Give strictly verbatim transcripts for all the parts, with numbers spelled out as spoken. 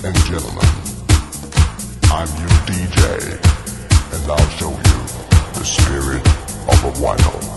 Ladies and gentlemen, I'm your D J, and I'll show you the spirit of a vinyl.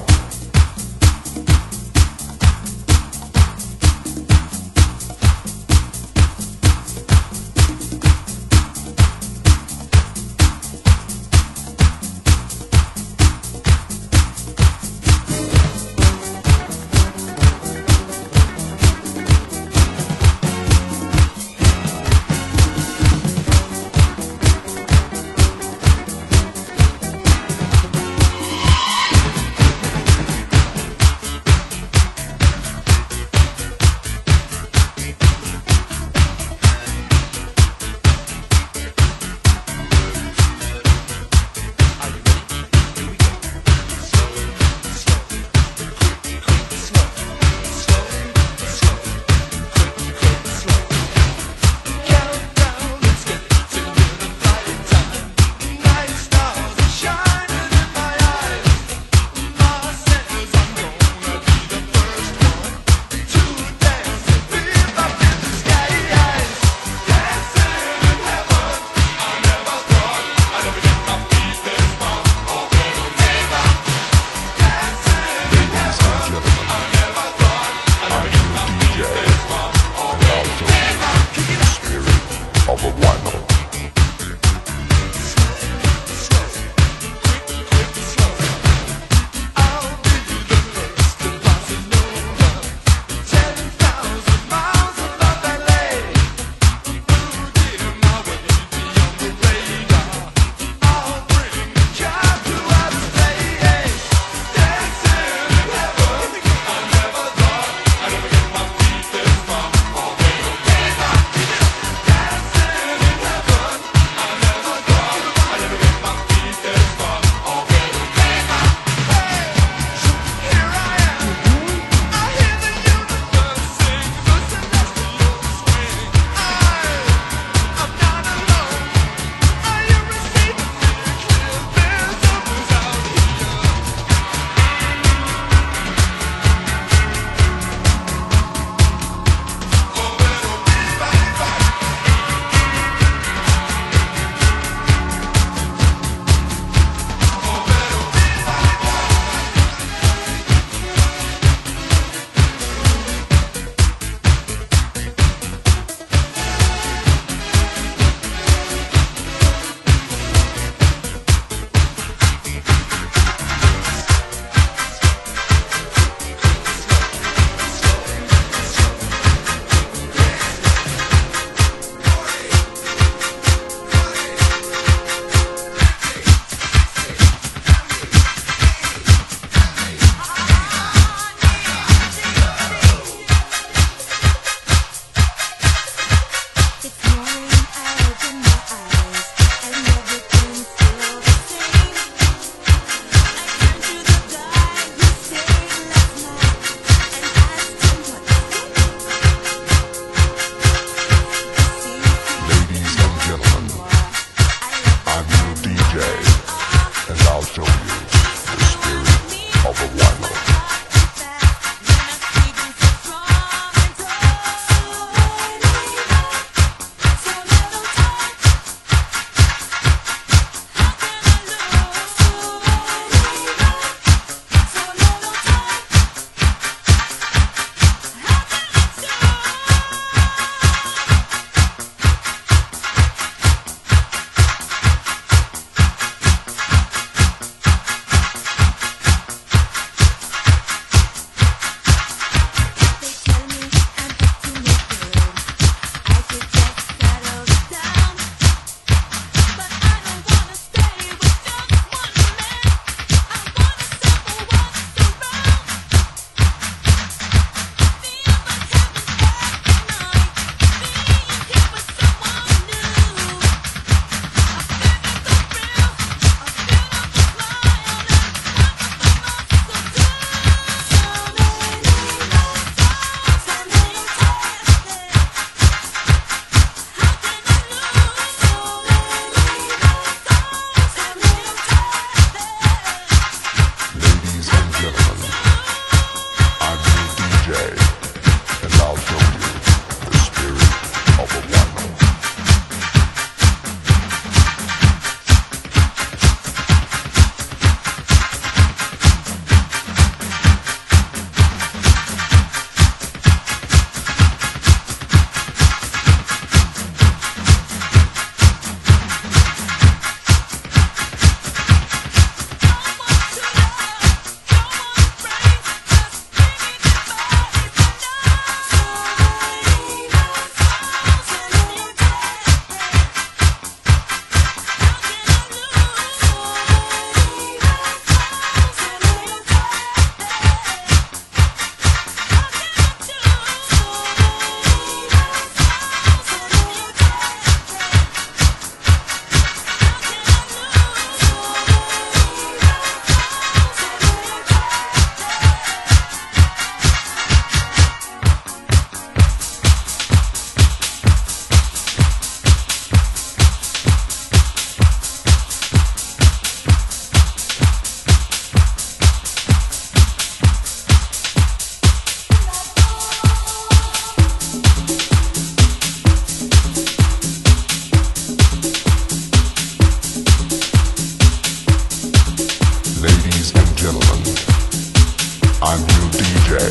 D J,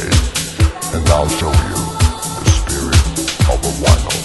and I'll show you the spirit of a vinyl.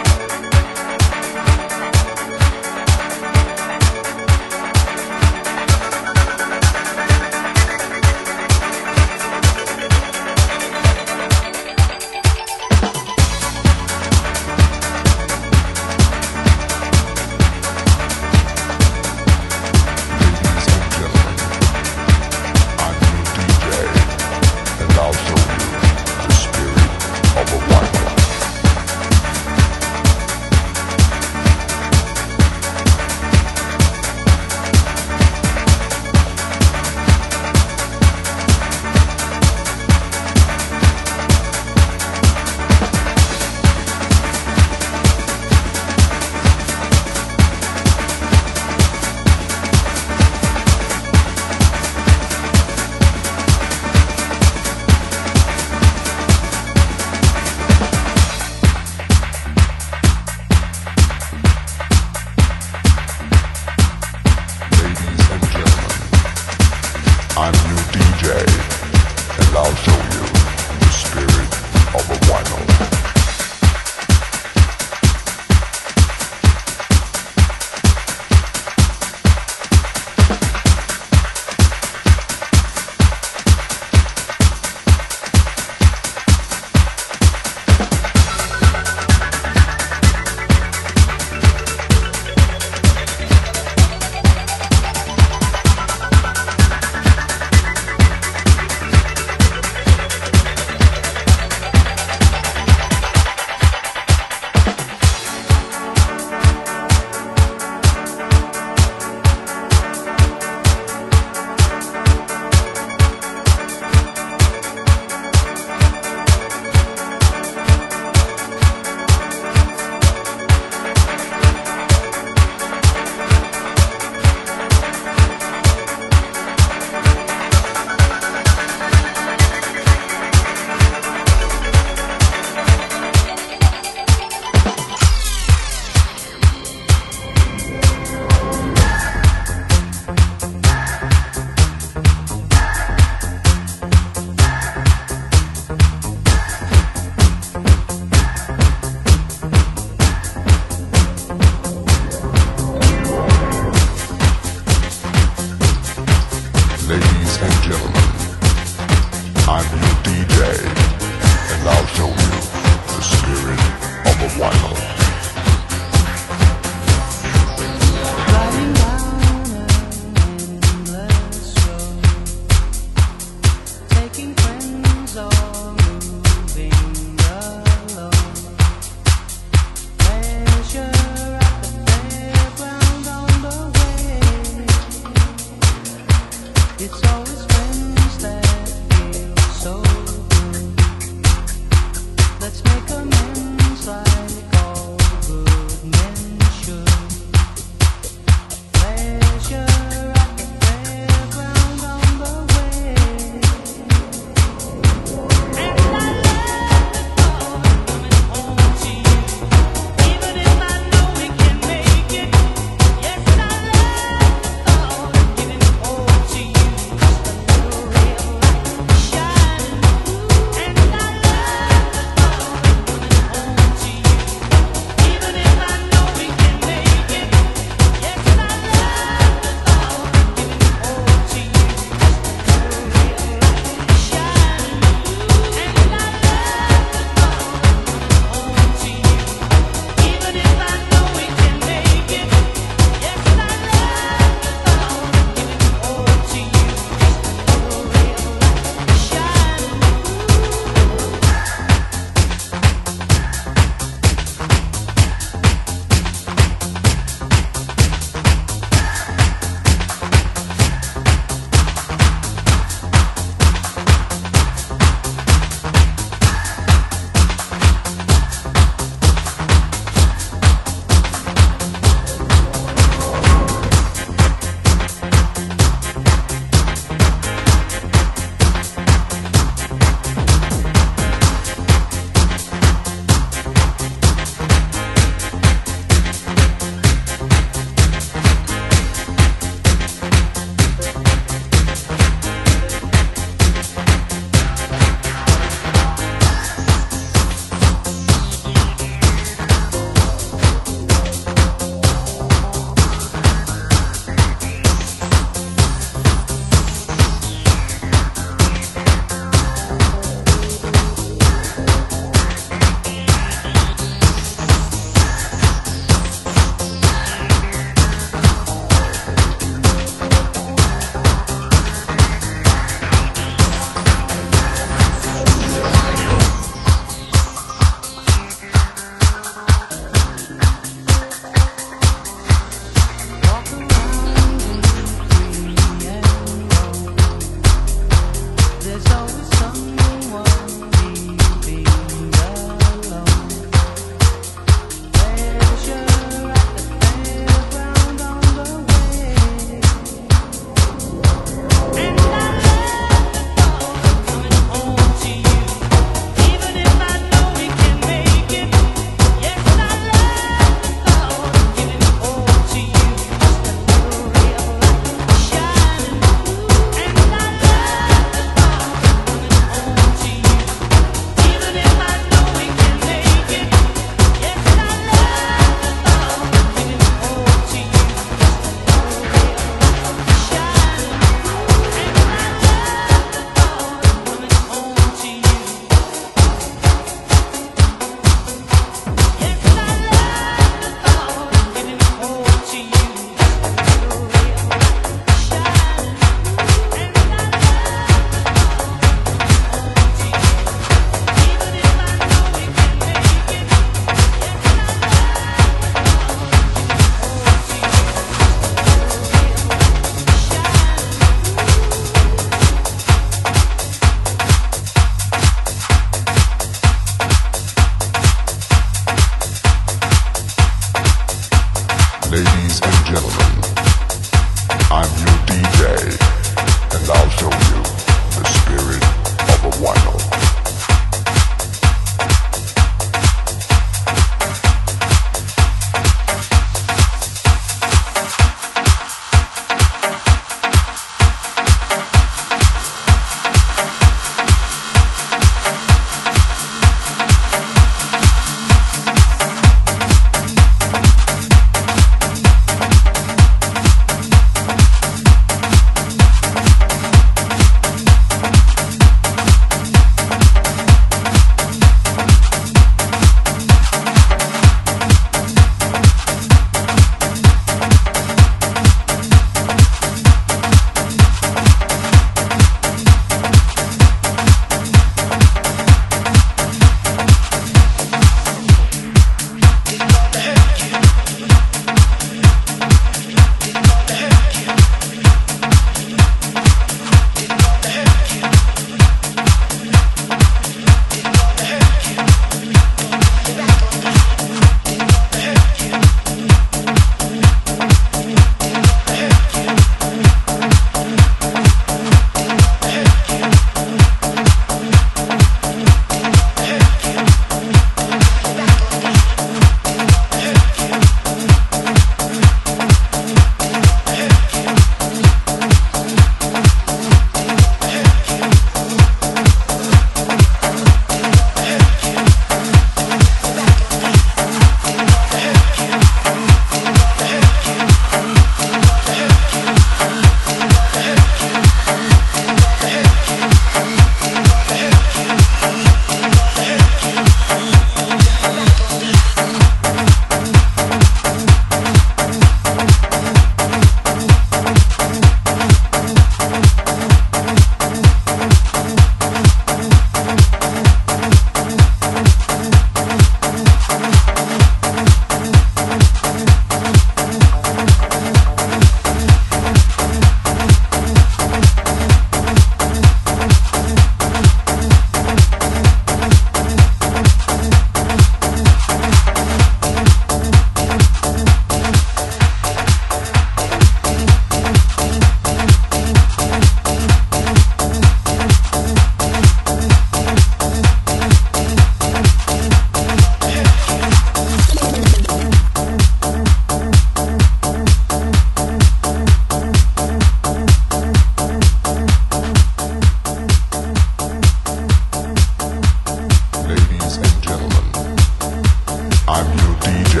I'm your D J,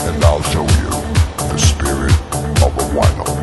and I'll show you the spirit of a vinyl.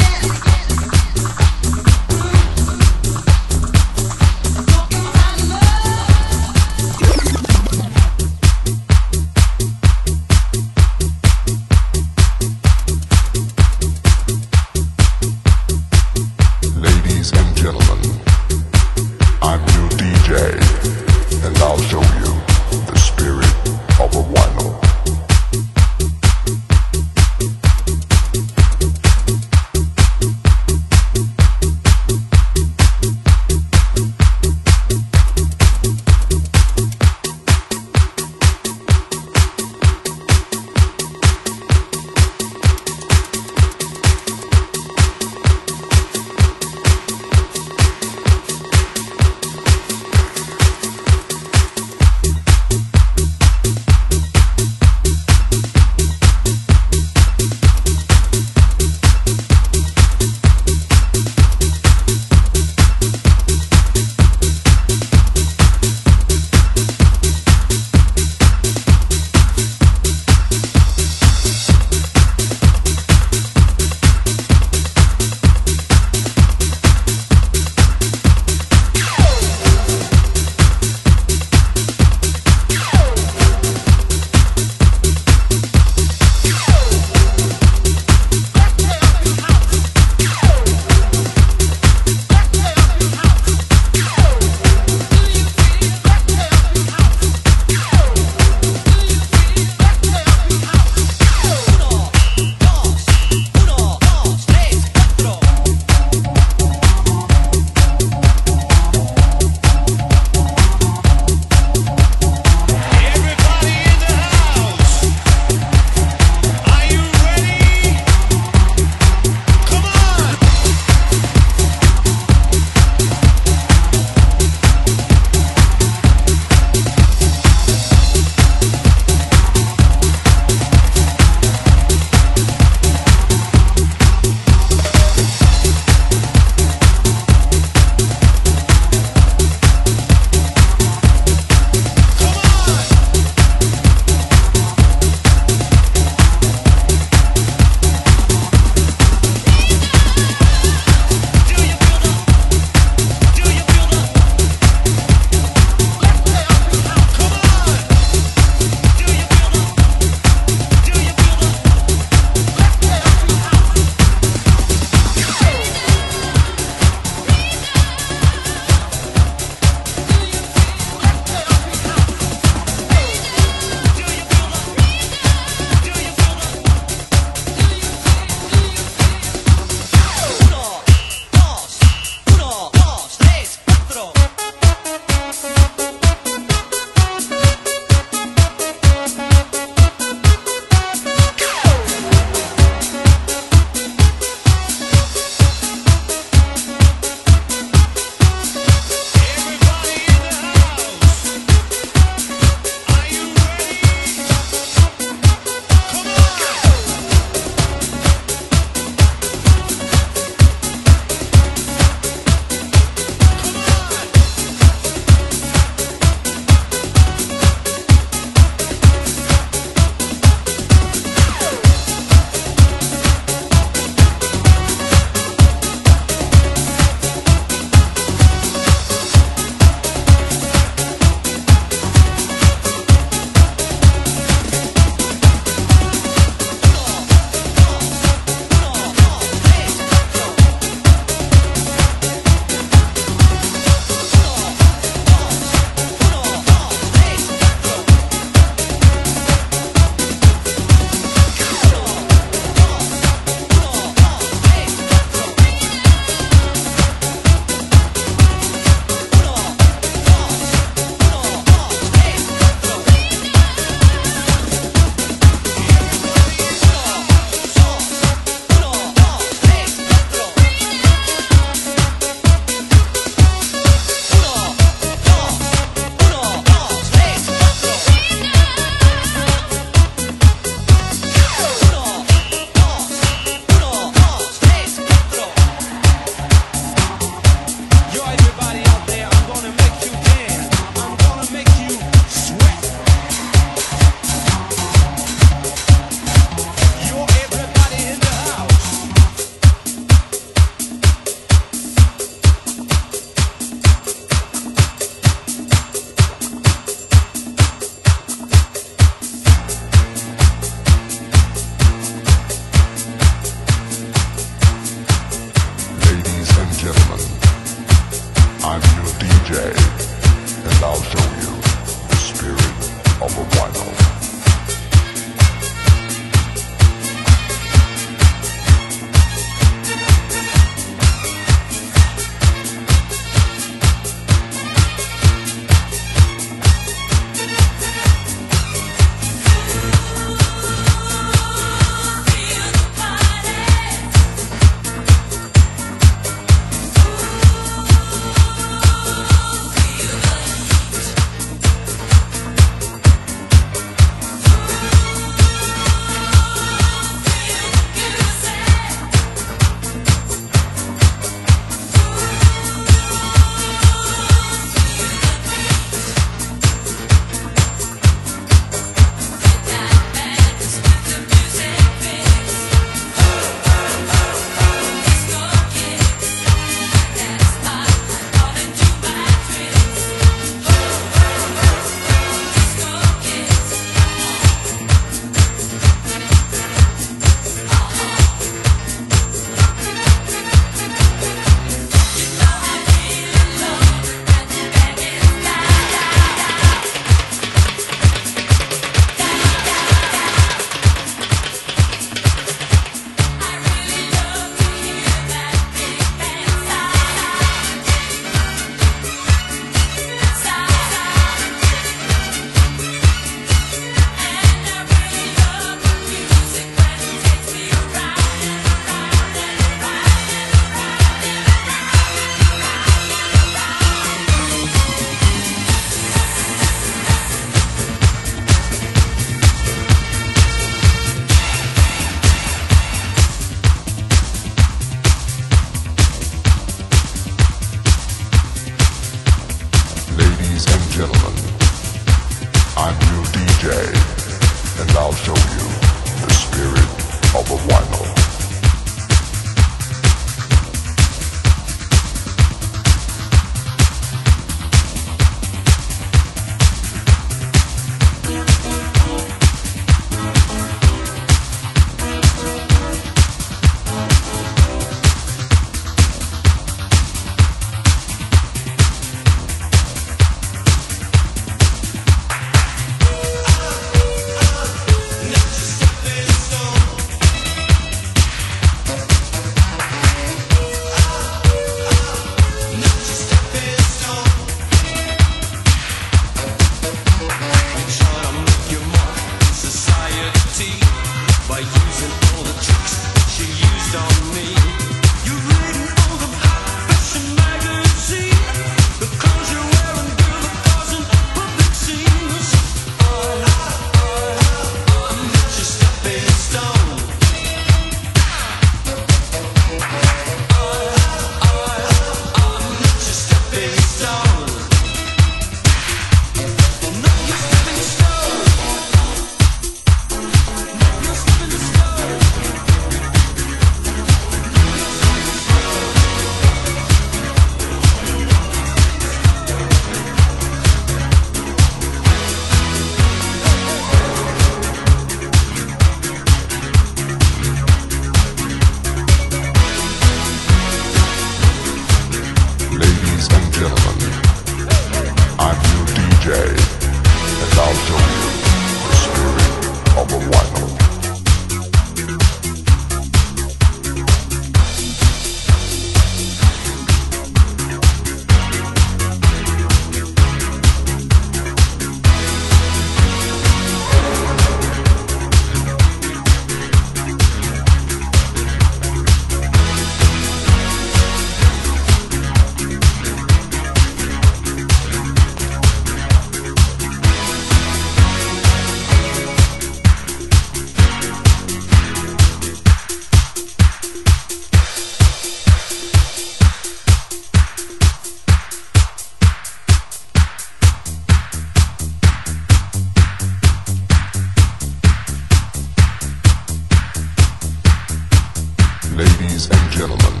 Ladies and gentlemen,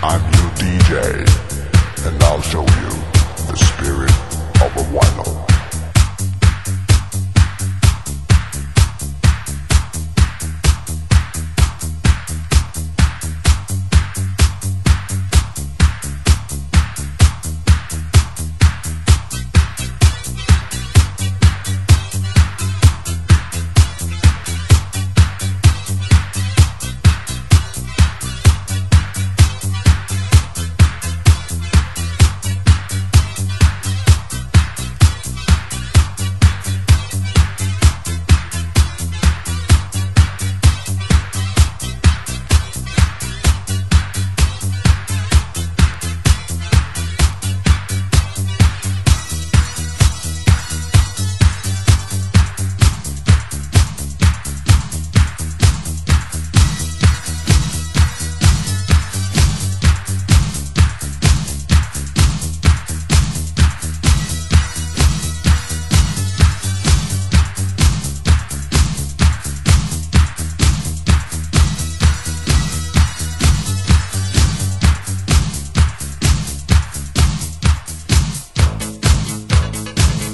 I'm your D J, and I'll show you the spirit of a vinyl. And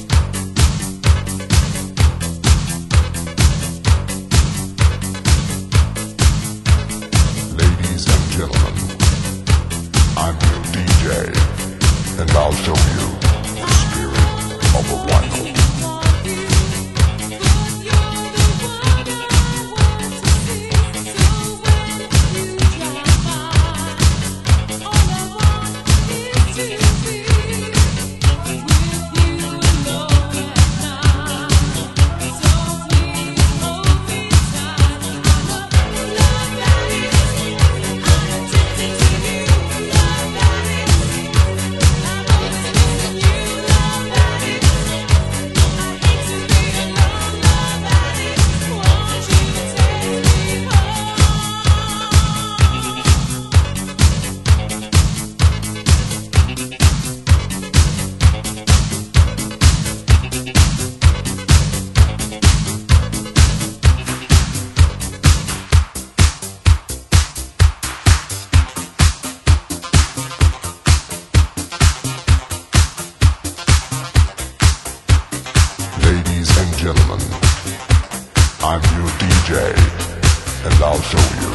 I'll show you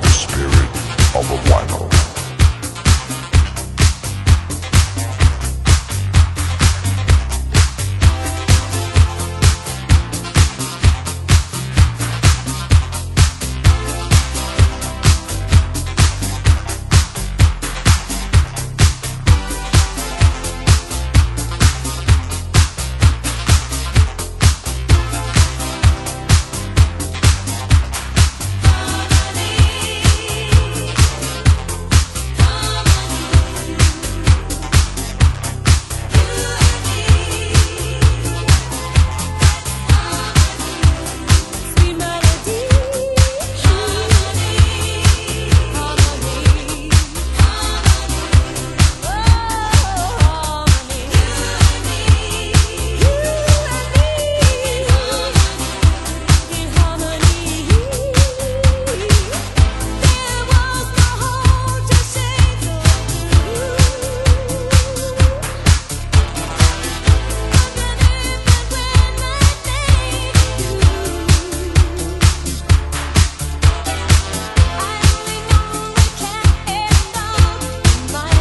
the spirit of a vinyl. Gentlemen, I'm your D J, and I'll show you the spirit of a vinyl.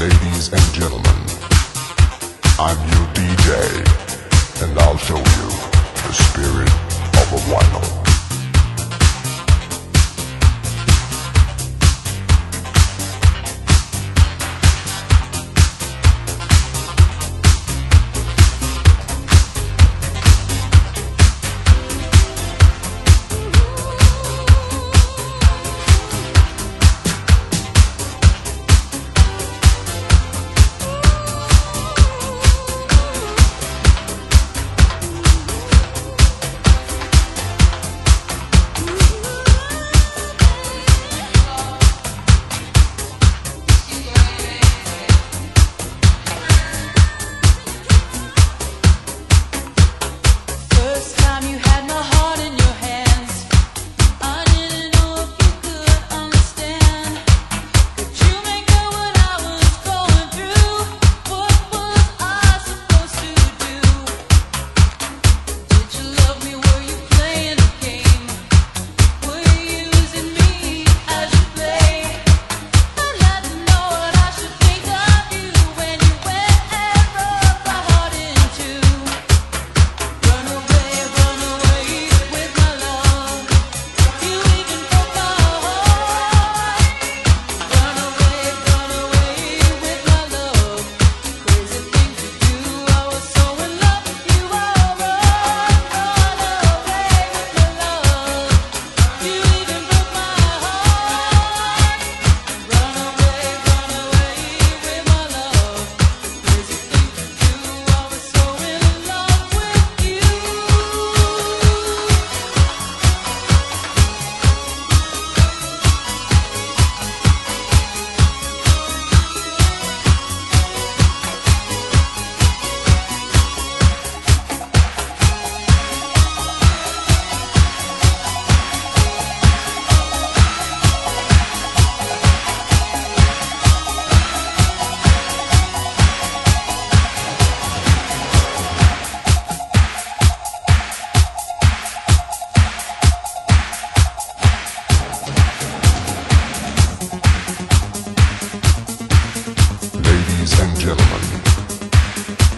Ladies and gentlemen, I'm your D J, and I'll show you the spirit of a vinyl.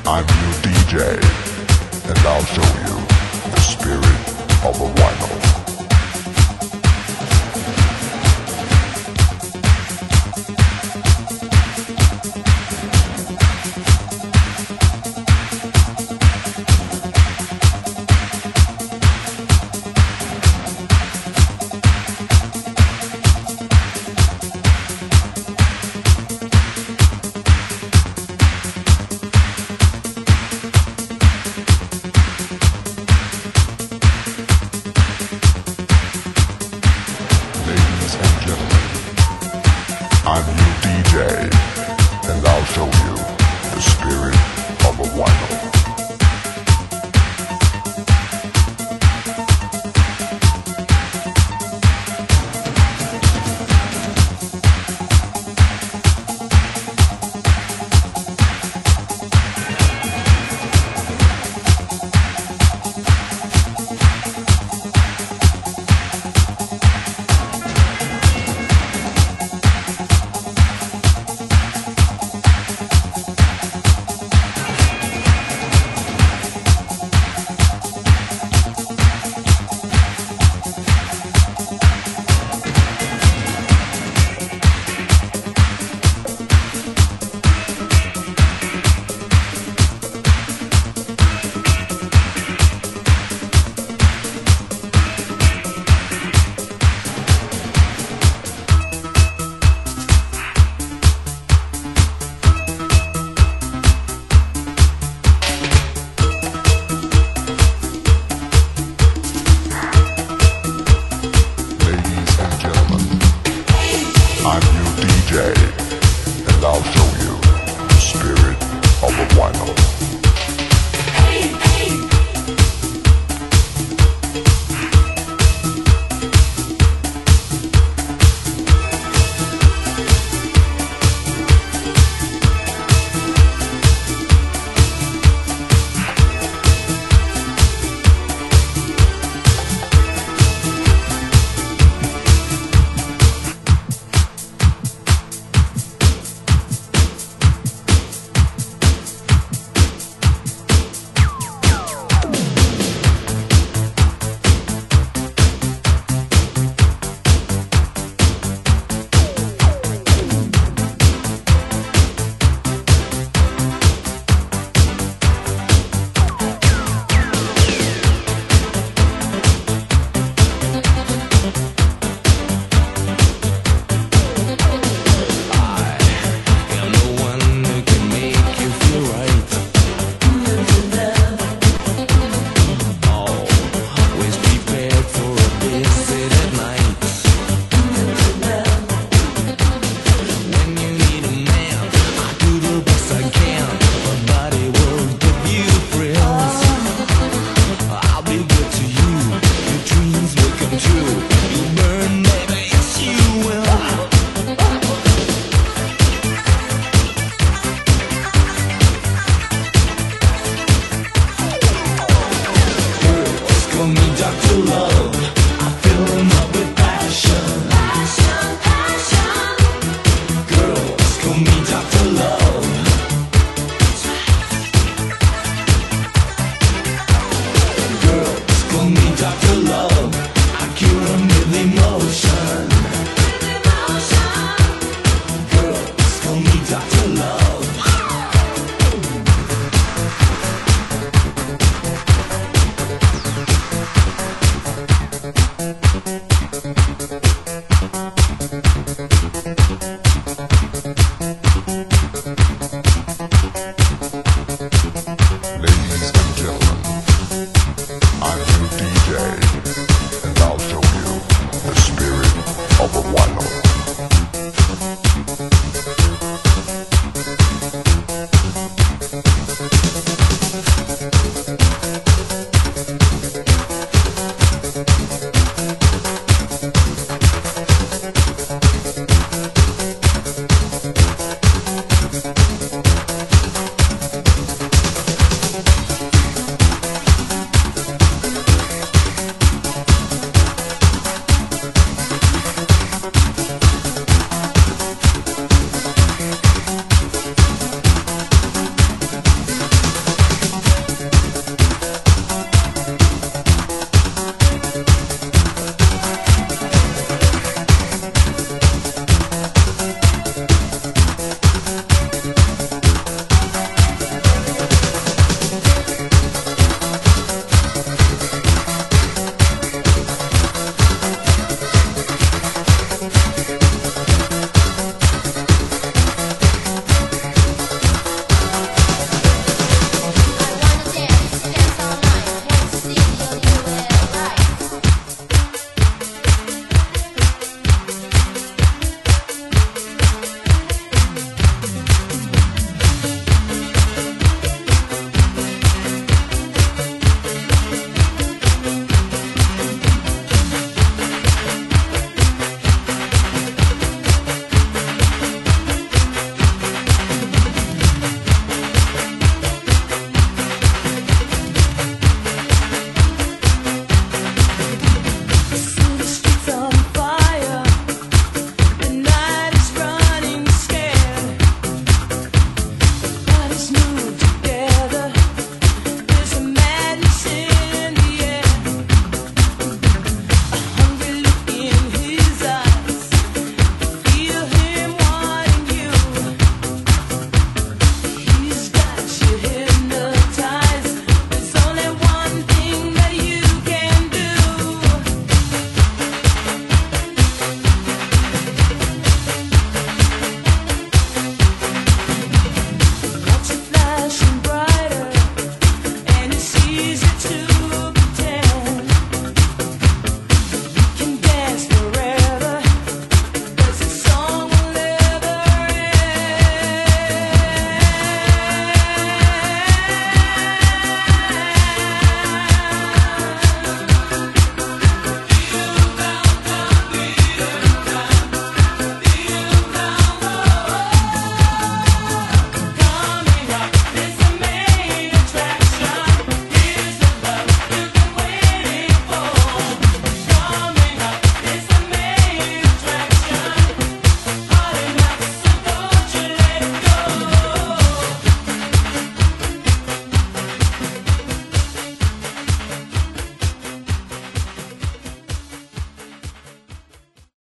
I'm your D J, and I'll show you the spirit of a vinyl.